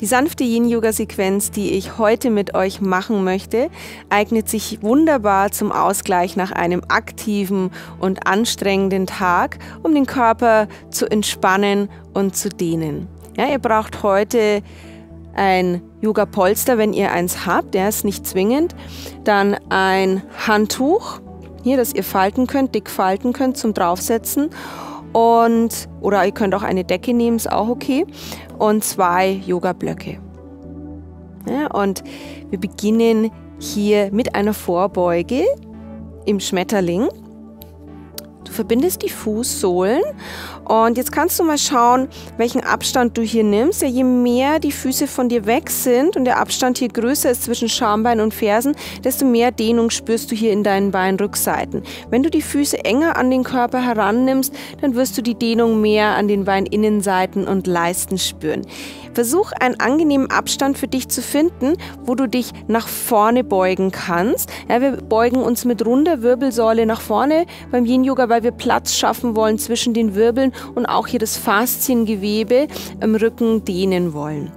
Die sanfte Yin-Yoga-Sequenz, die ich heute mit euch machen möchte, eignet sich wunderbar zum Ausgleich nach einem aktiven und anstrengenden Tag, um den Körper zu entspannen und zu dehnen. Ja, ihr braucht heute ein Yoga-Polster, wenn ihr eins habt, der ist nicht zwingend. Dann ein Handtuch, hier, das ihr falten könnt, dick falten könnt zum Draufsetzen. Oder ihr könnt auch eine Decke nehmen, ist auch okay. Und 2 Yoga-Blöcke. Ja, und wir beginnen hier mit einer Vorbeuge im Schmetterling. Du verbindest die Fußsohlen und jetzt kannst du mal schauen, welchen Abstand du hier nimmst. Ja, je mehr die Füße von dir weg sind und der Abstand hier größer ist zwischen Schambein und Fersen, desto mehr Dehnung spürst du hier in deinen Beinrückseiten. Wenn du die Füße enger an den Körper herannimmst, dann wirst du die Dehnung mehr an den Beininnenseiten und Leisten spüren. Versuch einen angenehmen Abstand für dich zu finden, wo du dich nach vorne beugen kannst. Ja, wir beugen uns mit runder Wirbelsäule nach vorne beim Yin-Yoga, weil wir Platz schaffen wollen zwischen den Wirbeln und auch hier das Fasziengewebe im Rücken dehnen wollen.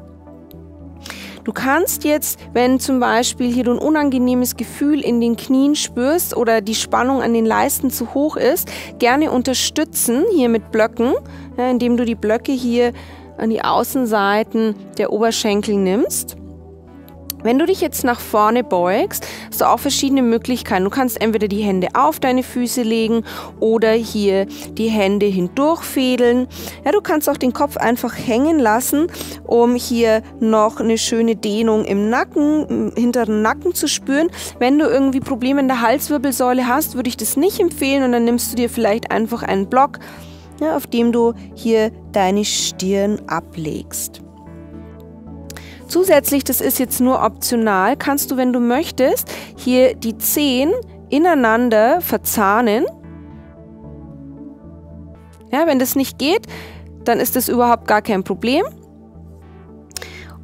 Du kannst jetzt, wenn zum Beispiel hier du ein unangenehmes Gefühl in den Knien spürst oder die Spannung an den Leisten zu hoch ist, gerne unterstützen hier mit Blöcken, ja, indem du die Blöcke hier an die Außenseiten der Oberschenkel nimmst. Wenn du dich jetzt nach vorne beugst, hast du auch verschiedene Möglichkeiten. Du kannst entweder die Hände auf deine Füße legen oder hier die Hände hindurchfädeln. Ja, du kannst auch den Kopf einfach hängen lassen, um hier noch eine schöne Dehnung im Nacken, im hinteren Nacken zu spüren. Wenn du irgendwie Probleme in der Halswirbelsäule hast, würde ich das nicht empfehlen und dann nimmst du dir vielleicht einfach einen Block, ja, auf dem du hier deine Stirn ablegst. Zusätzlich, das ist jetzt nur optional, kannst du, wenn du möchtest, hier die Zehen ineinander verzahnen. Ja, wenn das nicht geht, dann ist das überhaupt gar kein Problem.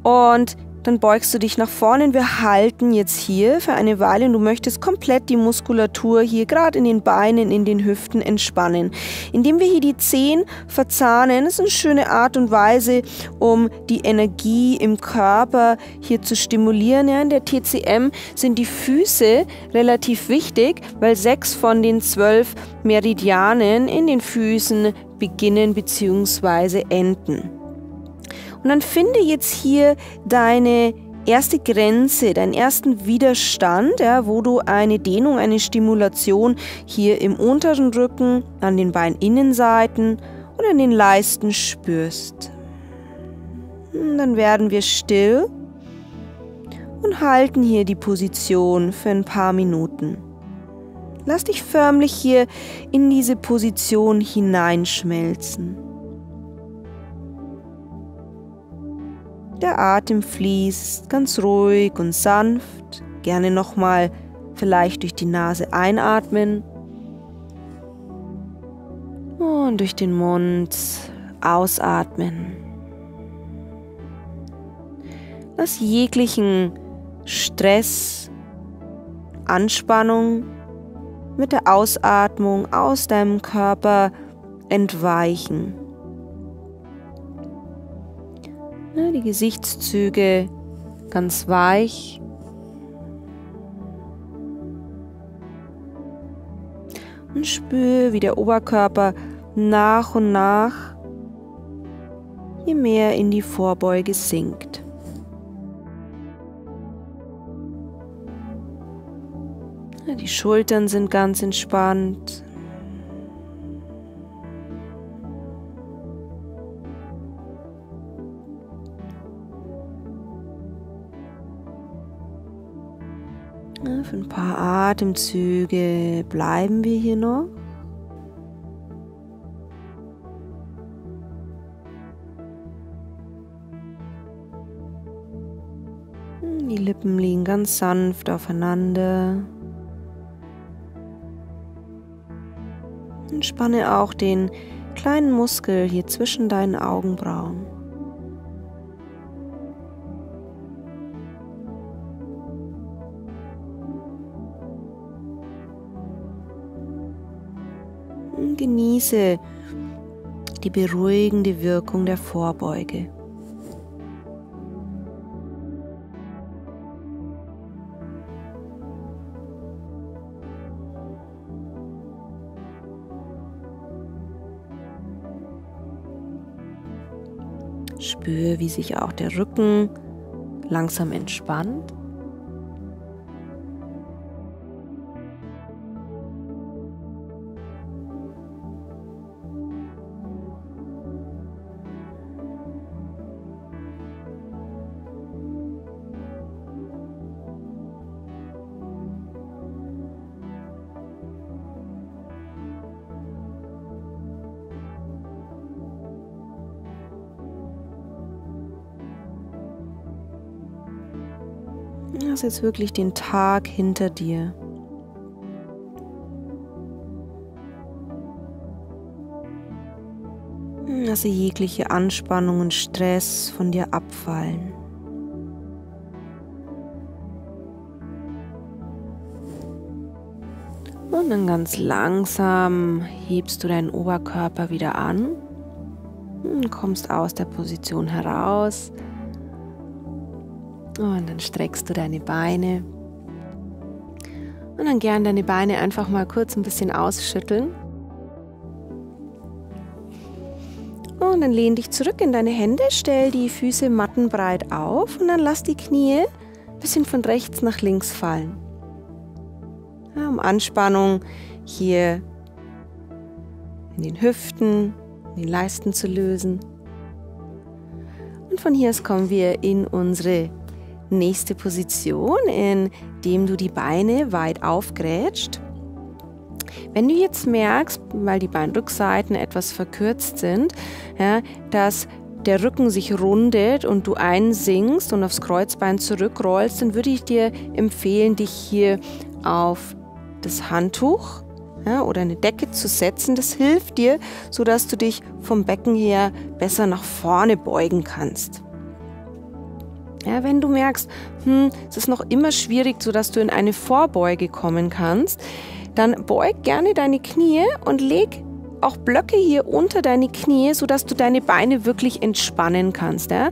Und dann beugst du dich nach vorne und wir halten jetzt hier für eine Weile und du möchtest komplett die Muskulatur hier gerade in den Beinen, in den Hüften entspannen. Indem wir hier die Zehen verzahnen, ist eine schöne Art und Weise, um die Energie im Körper hier zu stimulieren. Ja, in der TCM sind die Füße relativ wichtig, weil 6 von den 12 Meridianen in den Füßen beginnen bzw. enden. Und dann finde jetzt hier deine erste Grenze, deinen ersten Widerstand, ja, wo du eine Dehnung, eine Stimulation hier im unteren Rücken, an den Beininnenseiten und an den Leisten spürst. Und dann werden wir still und halten hier die Position für ein paar Minuten. Lass dich förmlich hier in diese Position hineinschmelzen. Der Atem fließt ganz ruhig und sanft. Gerne nochmal vielleicht durch die Nase einatmen und durch den Mund ausatmen. Lass jeglichen Stress, Anspannung mit der Ausatmung aus deinem Körper entweichen. Die Gesichtszüge ganz weich. Und spür, wie der Oberkörper nach und nach je mehr in die Vorbeuge sinkt. Die Schultern sind ganz entspannt. Für ein paar Atemzüge bleiben wir hier noch. Die Lippen liegen ganz sanft aufeinander. Entspanne auch den kleinen Muskel hier zwischen deinen Augenbrauen. Genieße die beruhigende Wirkung der Vorbeuge. Spür, wie sich auch der Rücken langsam entspannt. Lass jetzt wirklich den Tag hinter dir. Lasse jegliche Anspannung und Stress von dir abfallen. Und dann ganz langsam hebst du deinen Oberkörper wieder an und kommst aus der Position heraus. Und dann streckst du deine Beine und dann gern deine Beine einfach mal kurz ein bisschen ausschütteln. Und dann lehn dich zurück in deine Hände, stell die Füße mattenbreit auf und dann lass die Knie ein bisschen von rechts nach links fallen. Ja, um Anspannung hier in den Hüften, in den Leisten zu lösen. Und von hier aus kommen wir in unsere nächste Position, indem du die Beine weit aufgrätscht. Wenn du jetzt merkst, weil die Beinrückseiten etwas verkürzt sind, ja, dass der Rücken sich rundet und du einsinkst und aufs Kreuzbein zurückrollst, dann würde ich dir empfehlen, dich hier auf das Handtuch, ja, oder eine Decke zu setzen. Das hilft dir, sodass du dich vom Becken her besser nach vorne beugen kannst. Ja, wenn du merkst, es ist noch immer schwierig, sodass du in eine Vorbeuge kommen kannst, dann beug gerne deine Knie und leg auch Blöcke hier unter deine Knie, sodass du deine Beine wirklich entspannen kannst. Ja?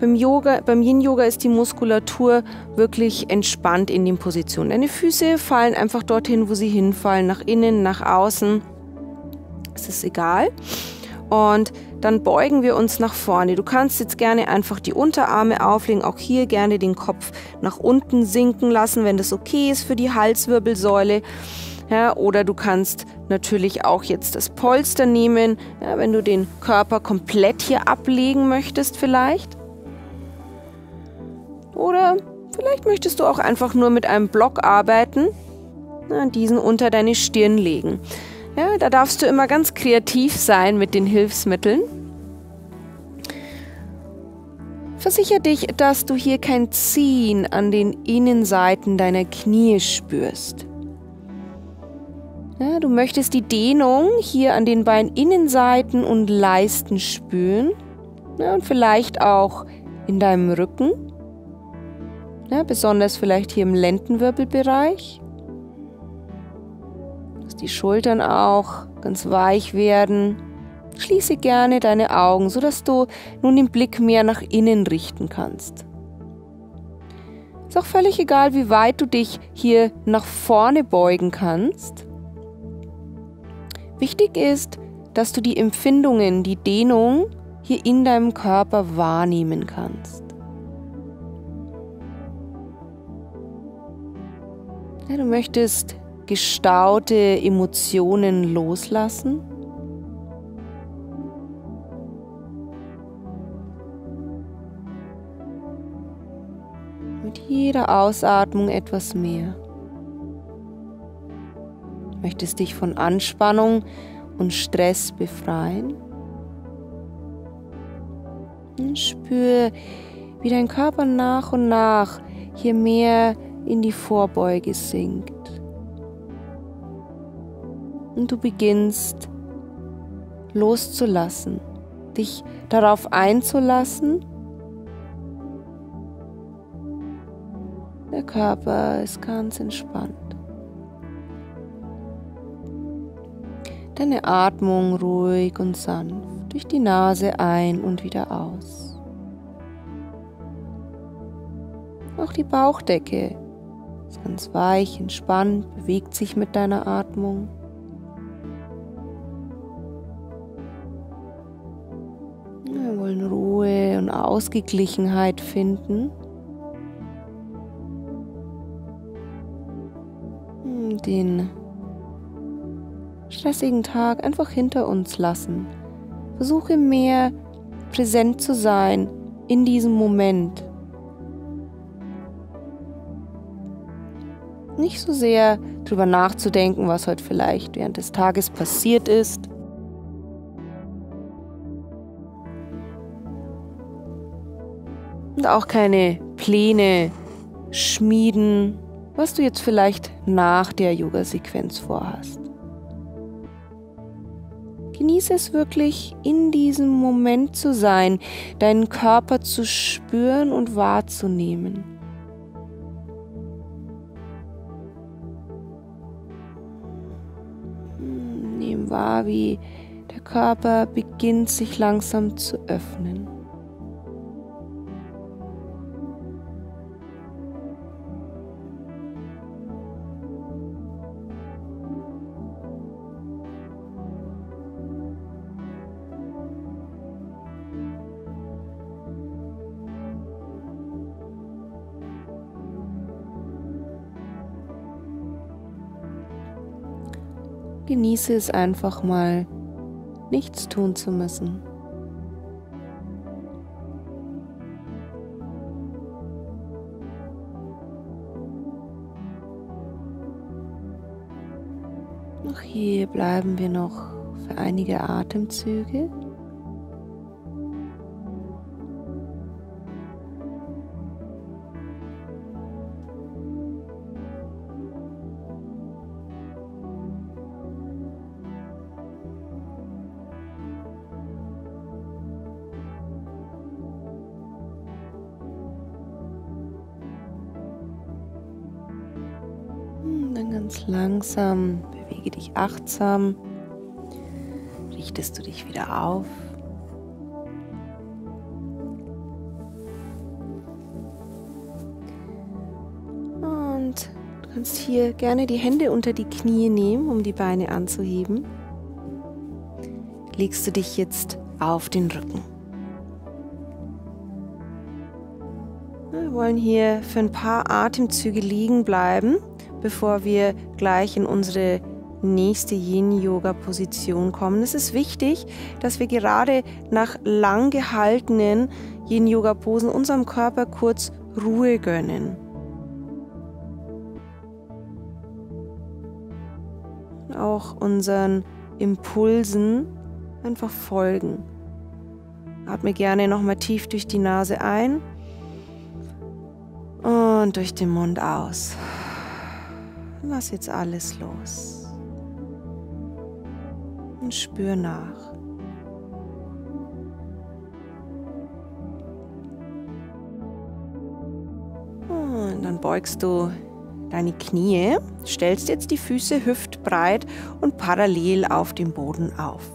Beim Yin-Yoga ist die Muskulatur wirklich entspannt in den Positionen. Deine Füße fallen einfach dorthin, wo sie hinfallen, nach innen, nach außen. Es ist egal. Und dann beugen wir uns nach vorne. Du kannst jetzt gerne einfach die Unterarme auflegen, auch hier gerne den Kopf nach unten sinken lassen, wenn das okay ist für die Halswirbelsäule. Ja, oder du kannst natürlich auch jetzt das Polster nehmen, ja, wenn du den Körper komplett hier ablegen möchtest vielleicht. Oder vielleicht möchtest du auch einfach nur mit einem Block arbeiten, ja, diesen unter deine Stirn legen. Ja, da darfst du immer ganz kreativ sein mit den Hilfsmitteln. Versichere dich, dass du hier kein Ziehen an den Innenseiten deiner Knie spürst. Ja, du möchtest die Dehnung hier an den Beininnenseiten und Leisten spüren, ja, und vielleicht auch in deinem Rücken, ja, besonders vielleicht hier im Lendenwirbelbereich. Die Schultern auch ganz weich werden. Schließe gerne deine Augen, sodass du nun den Blick mehr nach innen richten kannst. Ist auch völlig egal, wie weit du dich hier nach vorne beugen kannst. Wichtig ist, dass du die Empfindungen, die Dehnung hier in deinem Körper wahrnehmen kannst. Ja, du möchtest gestaute Emotionen loslassen. Mit jeder Ausatmung etwas mehr. Du möchtest dich von Anspannung und Stress befreien. Und spür, wie dein Körper nach und nach hier mehr in die Vorbeuge sinkt. Und du beginnst loszulassen, dich darauf einzulassen. Der Körper ist ganz entspannt. Deine Atmung ruhig und sanft, durch die Nase ein und wieder aus. Auch die Bauchdecke ist ganz weich, entspannt, bewegt sich mit deiner Atmung. Ruhe Ausgeglichenheit finden. Den stressigen Tag einfach hinter uns lassen. Versuche mehr präsent zu sein in diesem Moment. Nicht so sehr darüber nachzudenken, was heute vielleicht während des Tages passiert ist. Und auch keine Pläne schmieden, was du jetzt vielleicht nach der Yoga-Sequenz vorhast. Genieße es wirklich, in diesem Moment zu sein, deinen Körper zu spüren und wahrzunehmen. Nimm wahr, wie der Körper beginnt, sich langsam zu öffnen. Genieße es einfach mal, nichts tun zu müssen. Auch hier bleiben wir noch für einige Atemzüge. Ganz langsam, bewege dich achtsam, richtest du dich wieder auf. Und du kannst hier gerne die Hände unter die Knie nehmen, um die Beine anzuheben. Legst du dich jetzt auf den Rücken. Wir wollen hier für ein paar Atemzüge liegen bleiben, bevor wir gleich in unsere nächste Yin-Yoga-Position kommen. Es ist wichtig, dass wir gerade nach lang gehaltenen Yin-Yoga-Posen unserem Körper kurz Ruhe gönnen. Auch unseren Impulsen einfach folgen. Atme gerne nochmal tief durch die Nase ein und durch den Mund aus. Lass jetzt alles los und spür nach. Und dann beugst du deine Knie, stellst jetzt die Füße hüftbreit und parallel auf dem Boden auf.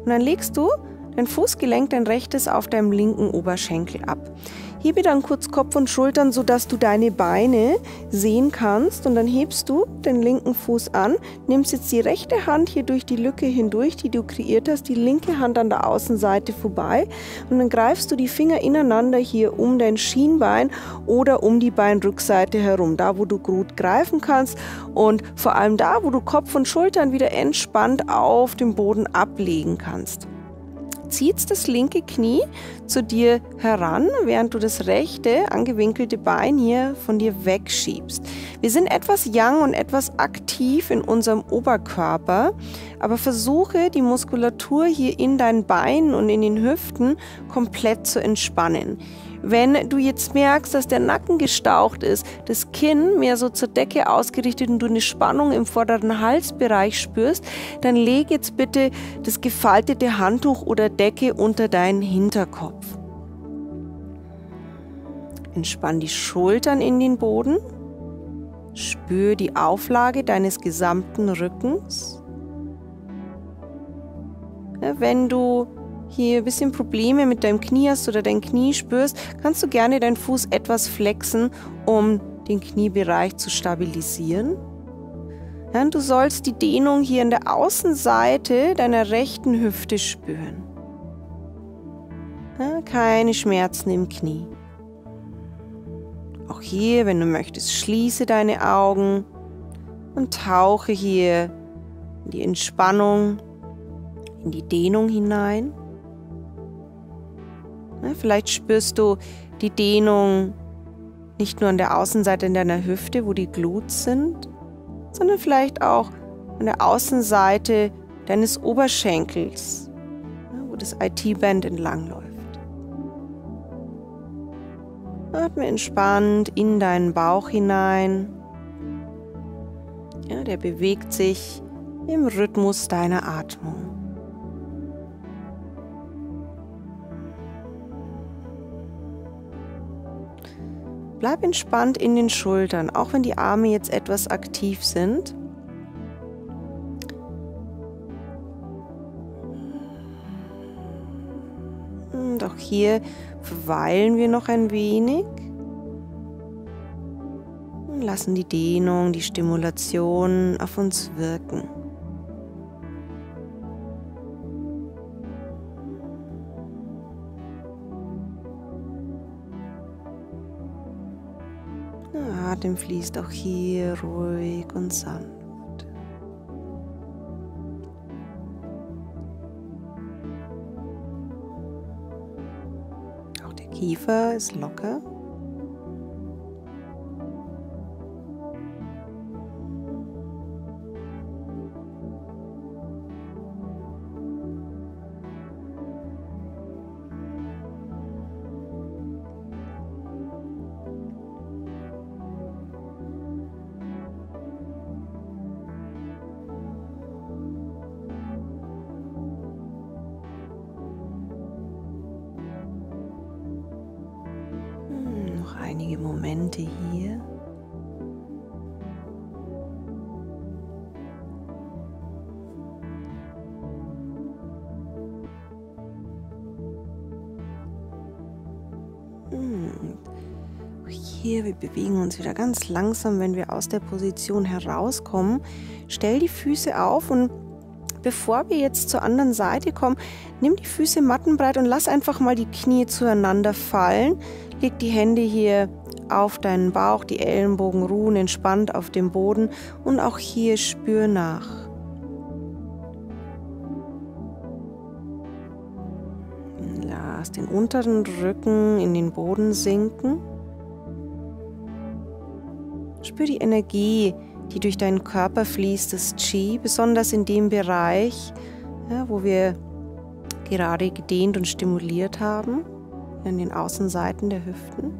Und dann legst du dein Fußgelenk, dein rechtes, auf deinem linken Oberschenkel ab. Hebe dann kurz Kopf und Schultern, sodass du deine Beine sehen kannst. Und dann hebst du den linken Fuß an, nimmst jetzt die rechte Hand hier durch die Lücke hindurch, die du kreiert hast, die linke Hand an der Außenseite vorbei. Und dann greifst du die Finger ineinander hier um dein Schienbein oder um die Beinrückseite herum, da wo du gut greifen kannst. Und vor allem da, wo du Kopf und Schultern wieder entspannt auf dem Boden ablegen kannst. Ziehst das linke Knie zu dir heran, während du das rechte, angewinkelte Bein hier von dir wegschiebst. Wir sind etwas yang und etwas aktiv in unserem Oberkörper, aber versuche die Muskulatur hier in deinen Beinen und in den Hüften komplett zu entspannen. Wenn du jetzt merkst, dass der Nacken gestaucht ist, das Kinn mehr so zur Decke ausgerichtet und du eine Spannung im vorderen Halsbereich spürst, dann leg jetzt bitte das gefaltete Handtuch oder Decke unter deinen Hinterkopf. Entspann die Schultern in den Boden. Spür die Auflage deines gesamten Rückens. Wenn du hier ein bisschen Probleme mit deinem Knie hast oder dein Knie spürst, kannst du gerne deinen Fuß etwas flexen, um den Kniebereich zu stabilisieren. Ja, und du sollst die Dehnung hier an der Außenseite deiner rechten Hüfte spüren. Keine Schmerzen im Knie. Auch hier, wenn du möchtest, schließe deine Augen und tauche hier in die Entspannung, in die Dehnung hinein. Vielleicht spürst du die Dehnung nicht nur an der Außenseite in deiner Hüfte, wo die Glutes sind, sondern vielleicht auch an der Außenseite deines Oberschenkels, wo das IT-Band entlangläuft. Atme entspannt in deinen Bauch hinein. Ja, der bewegt sich im Rhythmus deiner Atmung. Bleib entspannt in den Schultern, auch wenn die Arme jetzt etwas aktiv sind. Und auch hier verweilen wir noch ein wenig. Und lassen die Dehnung, die Stimulation auf uns wirken. Der Atem fließt auch hier ruhig und sanft. Auch der Kiefer ist locker. Einige Momente hier. Hier, wir bewegen uns wieder ganz langsam, wenn wir aus der Position herauskommen. Stell die Füße auf und bevor wir jetzt zur anderen Seite kommen, nimm die Füße mattenbreit und lass einfach mal die Knie zueinander fallen. Leg die Hände hier auf deinen Bauch, die Ellenbogen ruhen entspannt auf dem Boden und auch hier spür nach. Lass den unteren Rücken in den Boden sinken. Spür die Energie, die durch deinen Körper fließt, das Qi, besonders in dem Bereich, ja, wo wir gerade gedehnt und stimuliert haben, an den Außenseiten der Hüften.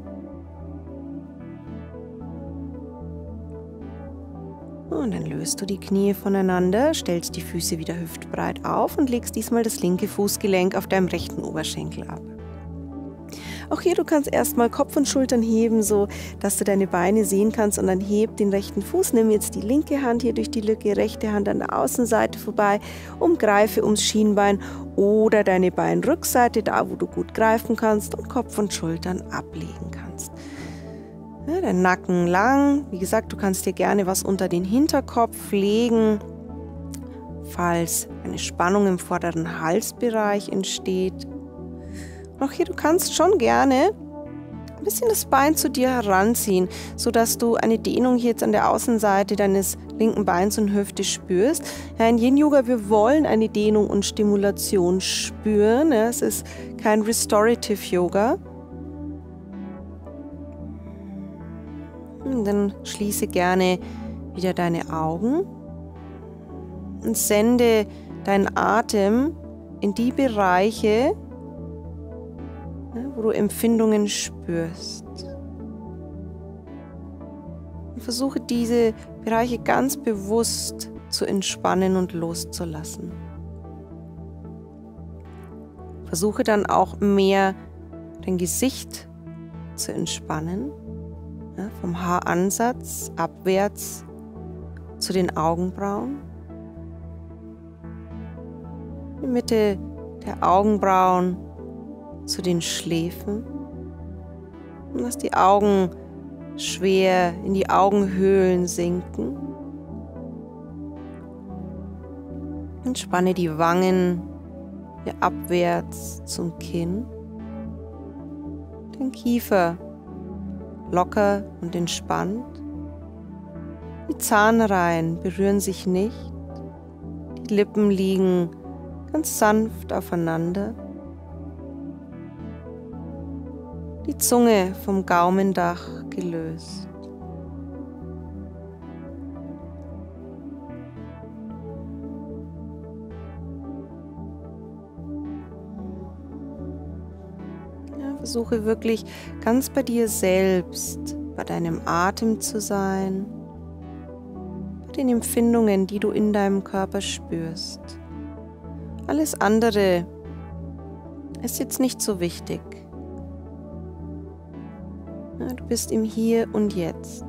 Und dann löst du die Knie voneinander, stellst die Füße wieder hüftbreit auf und legst diesmal das linke Fußgelenk auf deinem rechten Oberschenkel ab. Auch hier, du kannst erstmal Kopf und Schultern heben, so dass du deine Beine sehen kannst und dann heb den rechten Fuß. Nimm jetzt die linke Hand hier durch die Lücke, rechte Hand an der Außenseite vorbei, umgreife ums Schienbein oder deine Beinrückseite, da wo du gut greifen kannst und Kopf und Schultern ablegen kannst. Ja, der Nacken lang, wie gesagt, du kannst dir gerne was unter den Hinterkopf legen, falls eine Spannung im vorderen Halsbereich entsteht. Auch hier, du kannst schon gerne ein bisschen das Bein zu dir heranziehen, sodass du eine Dehnung hier jetzt an der Außenseite deines linken Beins und Hüfte spürst. Ja, in Yin Yoga, wir wollen eine Dehnung und Stimulation spüren. Ja, es ist kein Restorative Yoga. Und dann schließe gerne wieder deine Augen und sende deinen Atem in die Bereiche, wo du Empfindungen spürst. Und versuche diese Bereiche ganz bewusst zu entspannen und loszulassen. Versuche dann auch mehr dein Gesicht zu entspannen, ja, vom Haaransatz abwärts zu den Augenbrauen. Die Mitte der Augenbrauen zu den Schläfen und lass die Augen schwer in die Augenhöhlen sinken. Entspanne die Wangen hier abwärts zum Kinn. den Kiefer locker und entspannt. Die Zahnreihen berühren sich nicht. Die Lippen liegen ganz sanft aufeinander. Die Zunge vom Gaumendach gelöst. Versuche wirklich ganz bei dir selbst, bei deinem Atem zu sein, bei den Empfindungen, die du in deinem Körper spürst. Alles andere ist jetzt nicht so wichtig. Du bist im Hier und Jetzt.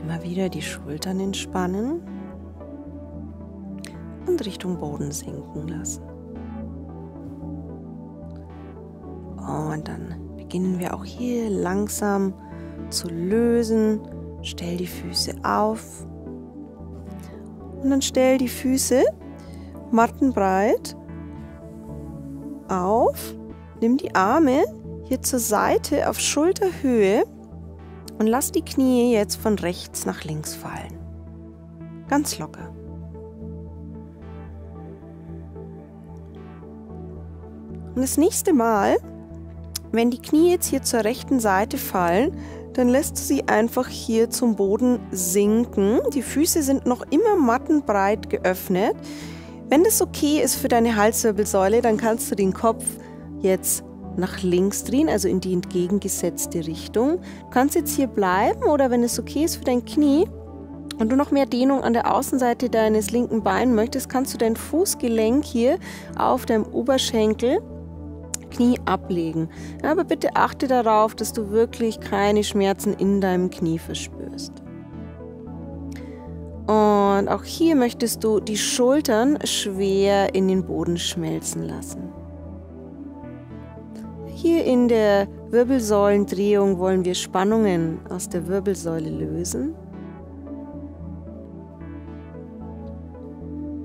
Immer wieder die Schultern entspannen und Richtung Boden sinken lassen. Und dann beginnen wir auch hier langsam zu lösen. Stell die Füße auf und dann stell die Füße mattenbreit auf. Nimm die Arme hier zur Seite auf Schulterhöhe. Und lass die Knie jetzt von rechts nach links fallen. Ganz locker. Und das nächste Mal, wenn die Knie jetzt hier zur rechten Seite fallen, dann lässt du sie einfach hier zum Boden sinken. Die Füße sind noch immer mattenbreit geöffnet. Wenn das okay ist für deine Halswirbelsäule, dann kannst du den Kopf jetzt nach links drehen, also in die entgegengesetzte Richtung. Du kannst jetzt hier bleiben oder wenn es okay ist für dein Knie und du noch mehr Dehnung an der Außenseite deines linken Beins möchtest, kannst du dein Fußgelenk hier auf deinem Oberschenkel Knie ablegen. Ja, aber bitte achte darauf, dass du wirklich keine Schmerzen in deinem Knie verspürst. Und auch hier möchtest du die Schultern schwer in den Boden schmelzen lassen. Hier in der Wirbelsäulendrehung wollen wir Spannungen aus der Wirbelsäule lösen.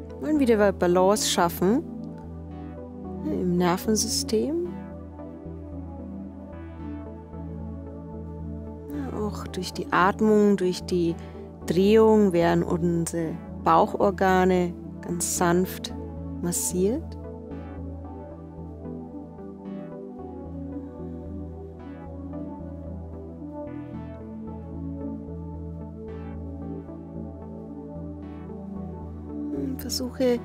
Wir wollen wieder Balance schaffen im Nervensystem. Auch durch die Atmung, durch die Drehung werden unsere Bauchorgane ganz sanft massiert. Versuche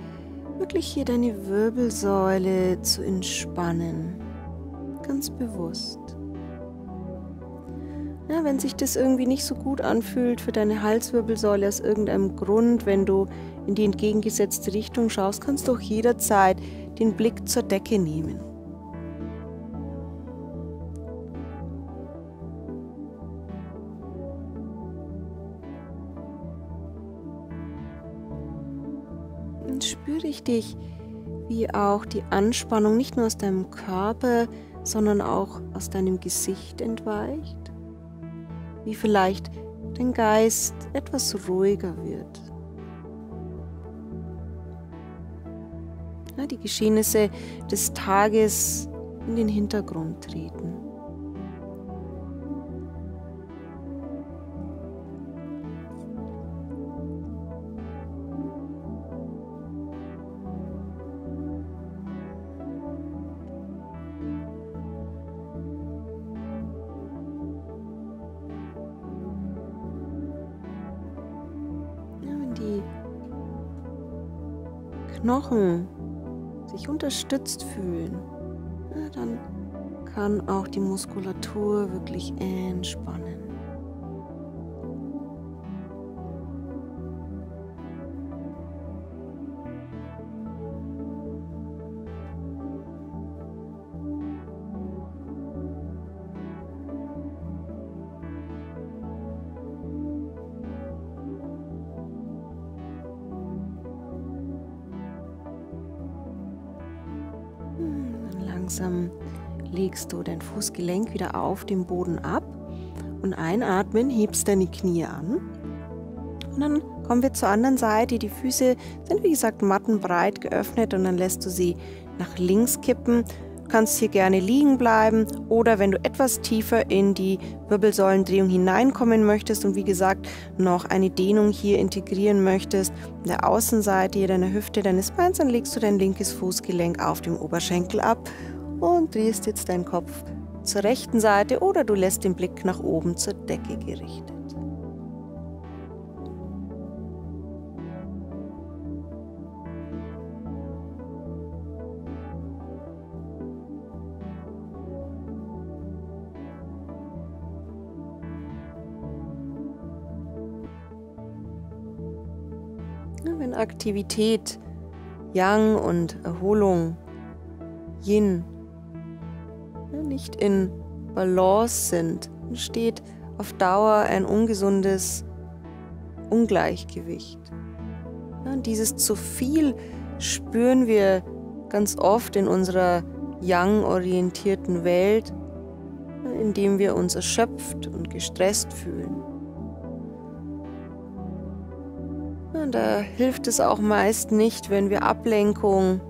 wirklich hier deine Wirbelsäule zu entspannen, ganz bewusst. Ja, wenn sich das irgendwie nicht so gut anfühlt für deine Halswirbelsäule aus irgendeinem Grund, wenn du in die entgegengesetzte Richtung schaust, kannst du auch jederzeit den Blick zur Decke nehmen. Spüre richtig, wie auch die Anspannung nicht nur aus deinem Körper, sondern auch aus deinem Gesicht entweicht. Wie vielleicht dein Geist etwas ruhiger wird. Ja, die Geschehnisse des Tages in den Hintergrund treten. Knochen sich unterstützt fühlen, ja, dann kann auch die Muskulatur wirklich entspannen. langsam legst du dein Fußgelenk wieder auf den Boden ab und einatmen, hebst deine Knie an. Und dann kommen wir zur anderen Seite. Die Füße sind, wie gesagt, mattenbreit geöffnet und dann lässt du sie nach links kippen. Du kannst hier gerne liegen bleiben oder wenn du etwas tiefer in die Wirbelsäulendrehung hineinkommen möchtest und wie gesagt noch eine Dehnung hier integrieren möchtest, an der Außenseite hier deiner Hüfte, deines Beins, dann legst du dein linkes Fußgelenk auf dem Oberschenkel ab und drehst jetzt deinen Kopf zur rechten Seite oder du lässt den Blick nach oben zur Decke gerichtet. Wenn Aktivität, Yang und Erholung, Yin, nicht in Balance sind, entsteht auf Dauer ein ungesundes Ungleichgewicht. Dieses zu viel spüren wir ganz oft in unserer Yang-orientierten Welt, indem wir uns erschöpft und gestresst fühlen. Da hilft es auch meist nicht, wenn wir Ablenkung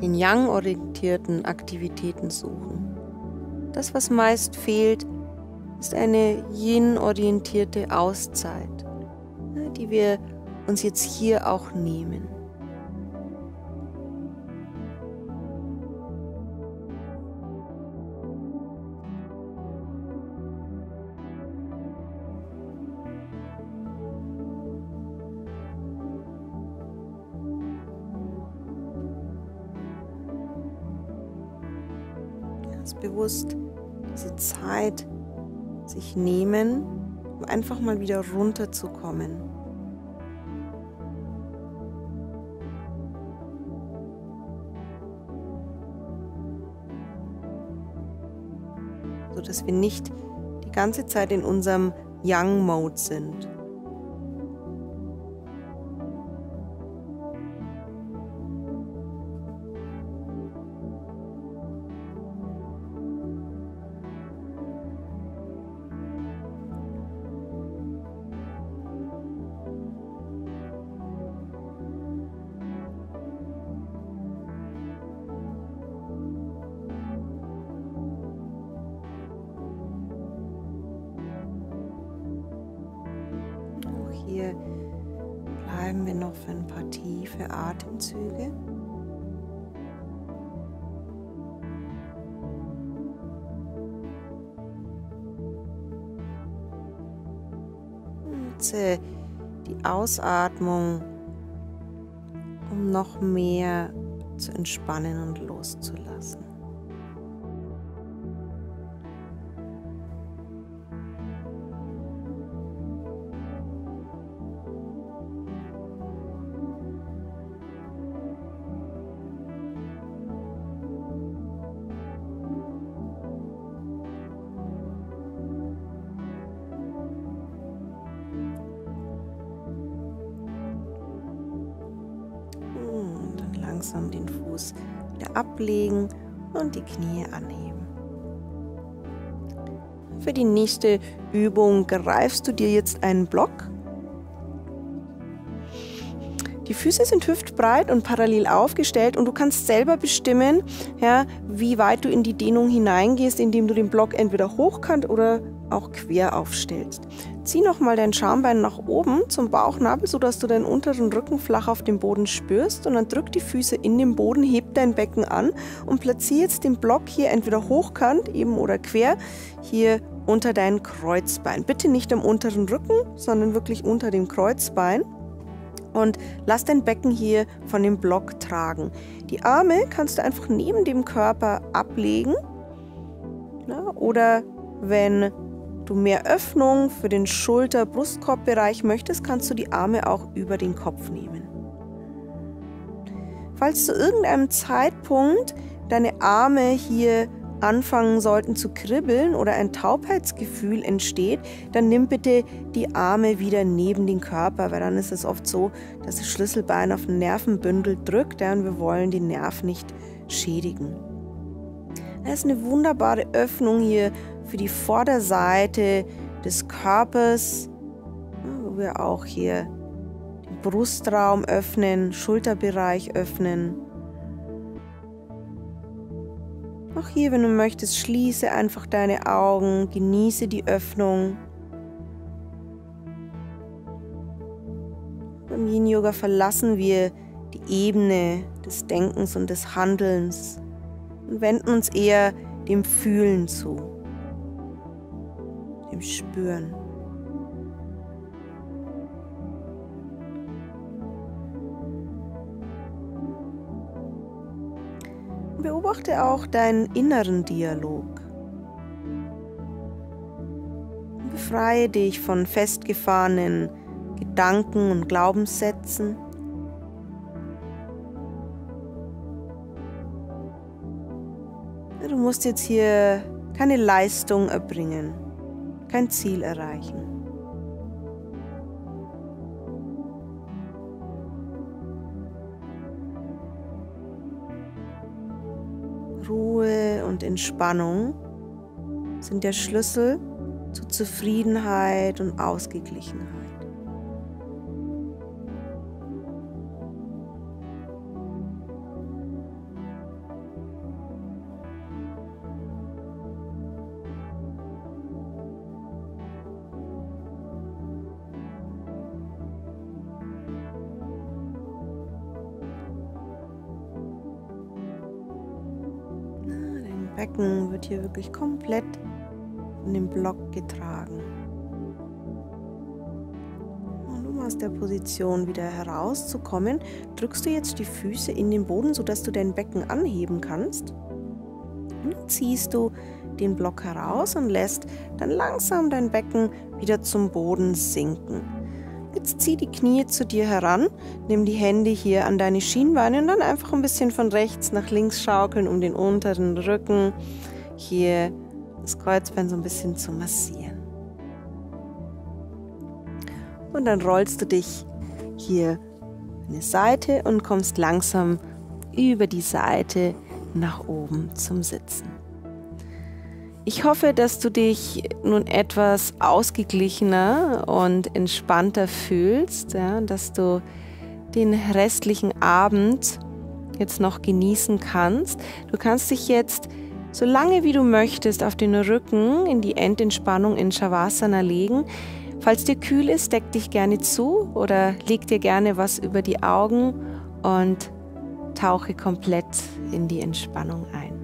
in Yang-orientierten Aktivitäten suchen. Das, was meist fehlt, ist eine Yin-orientierte Auszeit, die wir uns jetzt hier auch nehmen. Bewusst diese Zeit sich nehmen, um einfach mal wieder runterzukommen. So dass wir nicht die ganze Zeit in unserem Yang-Mode sind. Hier bleiben wir noch für ein paar tiefe Atemzüge. Nutze die Ausatmung, um noch mehr zu entspannen und loszulassen. Langsam den Fuß wieder ablegen und die Knie anheben. Für die nächste Übung greifst du dir jetzt einen Block. Die Füße sind hüftbreit und parallel aufgestellt und du kannst selber bestimmen, ja, wie weit du in die Dehnung hineingehst, indem du den Block entweder hochkant oder auch quer aufstellst. Zieh nochmal dein Schambein nach oben zum Bauchnabel, sodass du deinen unteren Rücken flach auf dem Boden spürst und dann drück die Füße in den Boden, heb dein Becken an und platziere jetzt den Block hier entweder hochkant eben oder quer hier unter dein Kreuzbein. Bitte nicht am unteren Rücken, sondern wirklich unter dem Kreuzbein und lass dein Becken hier von dem Block tragen. Die Arme kannst du einfach neben dem Körper ablegen, na, oder wenn du mehr Öffnung für den Schulter-Brustkorb-Bereich möchtest, kannst du die Arme auch über den Kopf nehmen. Falls zu irgendeinem Zeitpunkt deine Arme hier anfangen sollten zu kribbeln oder ein Taubheitsgefühl entsteht, dann nimm bitte die Arme wieder neben den Körper, weil dann ist es oft so, dass das Schlüsselbein auf den Nervenbündel drückt, und wir wollen den Nerv nicht schädigen. Das ist eine wunderbare Öffnung hier für die Vorderseite des Körpers, wo wir auch hier den Brustraum öffnen, Schulterbereich öffnen. Auch hier, wenn du möchtest, schließe einfach deine Augen, genieße die Öffnung. Beim Yin Yoga verlassen wir die Ebene des Denkens und des Handelns und wenden uns eher dem Fühlen zu, dem Spüren. Beobachte auch deinen inneren Dialog. Befreie dich von festgefahrenen Gedanken und Glaubenssätzen. Du musst jetzt hier keine Leistung erbringen, kein Ziel erreichen. Ruhe und Entspannung sind der Schlüssel zu Zufriedenheit und Ausgeglichenheit. Becken wird hier wirklich komplett in den Block getragen. Und um aus der Position wieder herauszukommen, drückst du jetzt die Füße in den Boden, sodass du dein Becken anheben kannst. Dann ziehst du den Block heraus und lässt dann langsam dein Becken wieder zum Boden sinken. Jetzt zieh die Knie zu dir heran, nimm die Hände hier an deine Schienbeine und dann einfach ein bisschen von rechts nach links schaukeln, um den unteren Rücken hier das Kreuzbein so ein bisschen zu massieren. Und dann rollst du dich hier an die Seite und kommst langsam über die Seite nach oben zum Sitzen. Ich hoffe, dass du dich nun etwas ausgeglichener und entspannter fühlst, ja, dass du den restlichen Abend jetzt noch genießen kannst. Du kannst dich jetzt so lange wie du möchtest auf den Rücken in die Endentspannung in Shavasana legen. Falls dir kühl ist, deck dich gerne zu oder leg dir gerne was über die Augen und tauche komplett in die Entspannung ein.